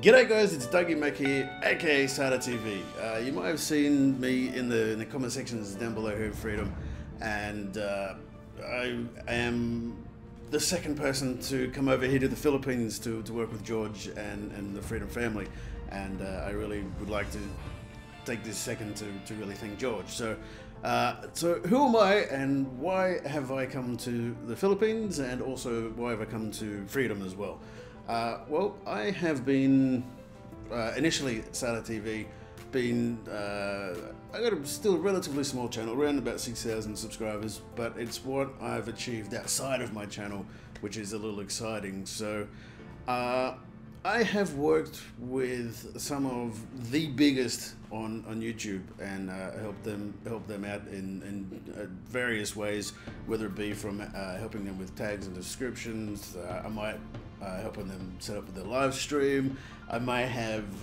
G'day guys, it's Dougie Mackie, aka Satta TV. You might have seen me in the comment sections down below here in Freedom, and I am the second person to come over here to the Philippines to work with George and the Freedom family, and I really would like to take this second to really thank George. So who am I and why have I come to the Philippines, and also why have I come to Freedom as well? Well, I have been, initially at Satta TV, been, I got a still relatively small channel, around about 6,000 subscribers, but it's what I've achieved outside of my channel, which is a little exciting. So, I have worked with some of the biggest on YouTube and helped them out in various ways, whether it be from helping them with tags and descriptions. I might helping them set up with their live stream. I might have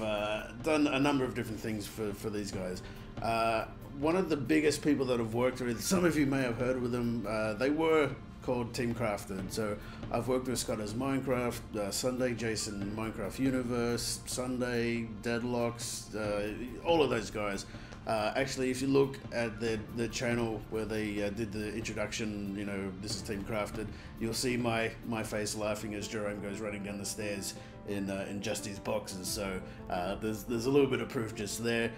done a number of different things for these guys. One of the biggest people that I've worked with, some of you may have heard with them, they were called Team Crafted. So I've worked with Scotters Minecraft, Sunday Jason Minecraft Universe, Sunday Deadlocks, all of those guys. Actually, if you look at the channel where they did the introduction, you know, this is Team Crafted, you'll see my face laughing as Jerome goes running down the stairs in just his boxes. So there's a little bit of proof just there.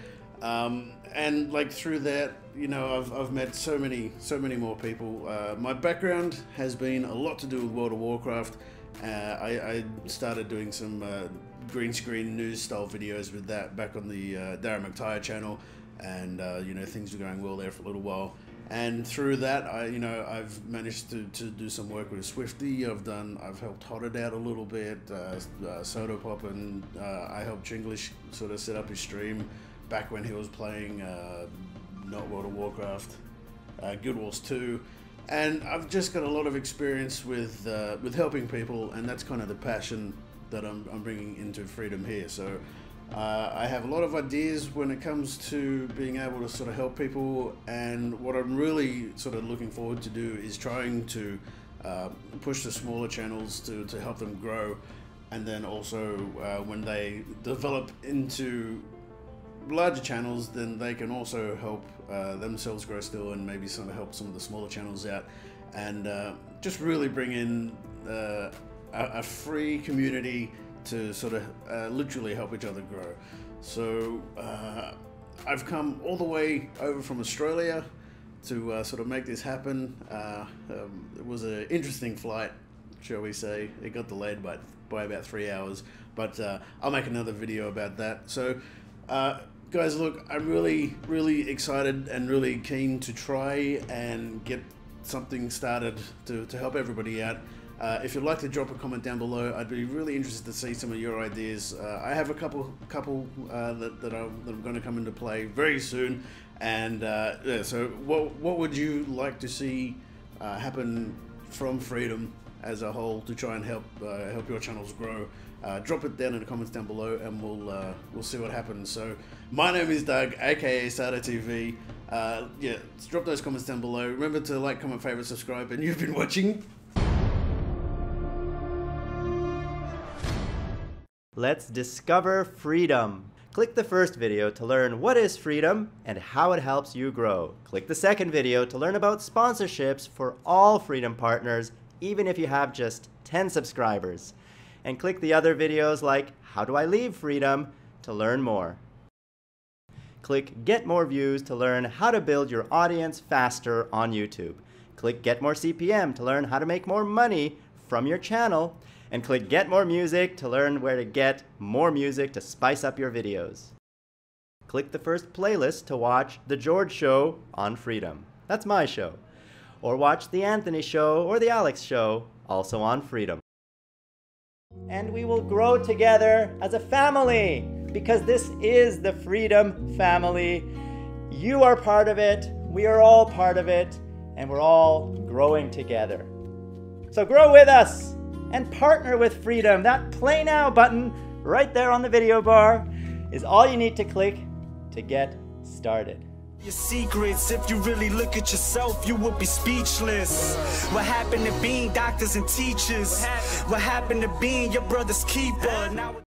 And like through that, you know, I've met so many more people. My background has been a lot to do with World of Warcraft. I started doing some green screen news style videos with that back on the Darren McTyre channel, and you know, things were going well there for a little while. And through that, I've managed to do some work with Swifty. I've helped Hot It out a little bit, Soda Pop, and I helped Jinglish sort of set up his stream back when he was playing not World of Warcraft, Guild Wars 2. And I've just got a lot of experience with helping people, and that's kind of the passion that I'm bringing into Freedom here. So I have a lot of ideas when it comes to being able to sort of help people, and what I'm really sort of looking forward to do is trying to push the smaller channels to help them grow, and then also when they develop into larger channels, then they can also help themselves grow still, and maybe sort of help some of the smaller channels out, and just really bring in a free community to sort of literally help each other grow. So I've come all the way over from Australia to sort of make this happen. It was an interesting flight, shall we say. It got delayed by about 3 hours, but I'll make another video about that. So guys, look, I'm really excited and really keen to try and get something started to help everybody out. If you'd like to drop a comment down below, I'd be really interested to see some of your ideas. I have a couple that I'm going to come into play very soon, and yeah, so what would you like to see happen from Freedom as a whole to try and help your channels grow? Drop it down in the comments down below, and we'll see what happens. So my name is Doug, aka Satta TV. Yeah, drop those comments down below. Remember to like, comment, favorite, subscribe, and you've been watching. Let's discover Freedom. Click the first video to learn what is Freedom and how it helps you grow. Click the second video to learn about sponsorships for all Freedom partners, even if you have just 10 subscribers. And click the other videos like How Do I Leave Freedom to learn more. Click Get More Views to learn how to build your audience faster on YouTube. Click Get More CPM to learn how to make more money from your channel. And click Get More Music to learn where to get more music to spice up your videos. Click the first playlist to watch The George Show on Freedom. That's my show. Or watch The Anthony Show or The Alex Show, also on Freedom. And we will grow together as a family, because this is the Freedom family. You are part of it, we are all part of it, and we're all growing together. So grow with us! And partner with Freedom. That Play Now button right there on the video bar is all you need to click to get started. Your secrets, if you really look at yourself, you would be speechless. What happened to being doctors and teachers? What happened to being your brother's keeper? Now